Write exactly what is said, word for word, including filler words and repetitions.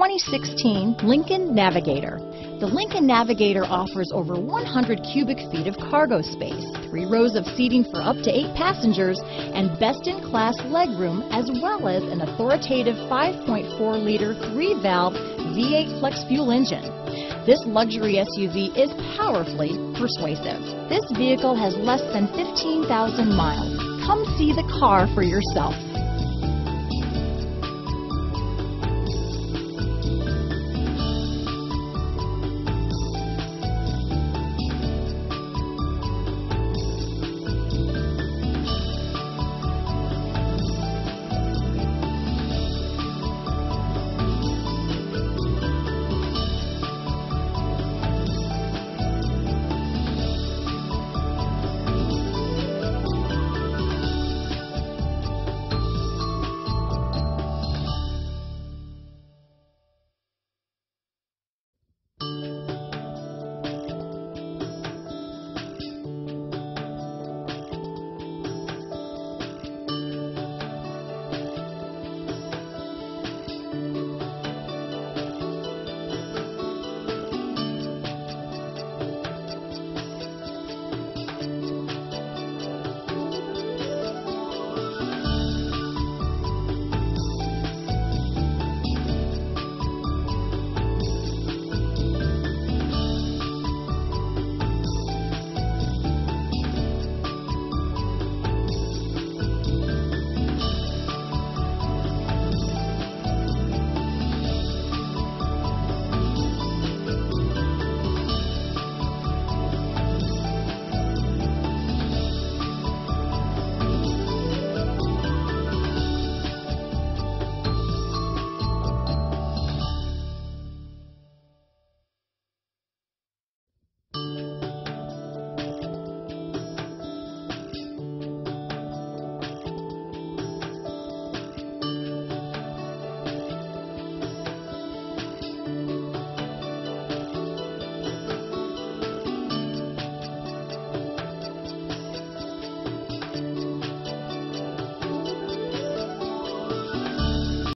twenty sixteen Lincoln Navigator. The Lincoln Navigator offers over one hundred cubic feet of cargo space, three rows of seating for up to eight passengers, and best-in-class legroom, as well as an authoritative five point four liter three-valve V eight flex fuel engine. This luxury S U V is powerfully persuasive. This vehicle has less than fifteen thousand miles. Come see the car for yourself.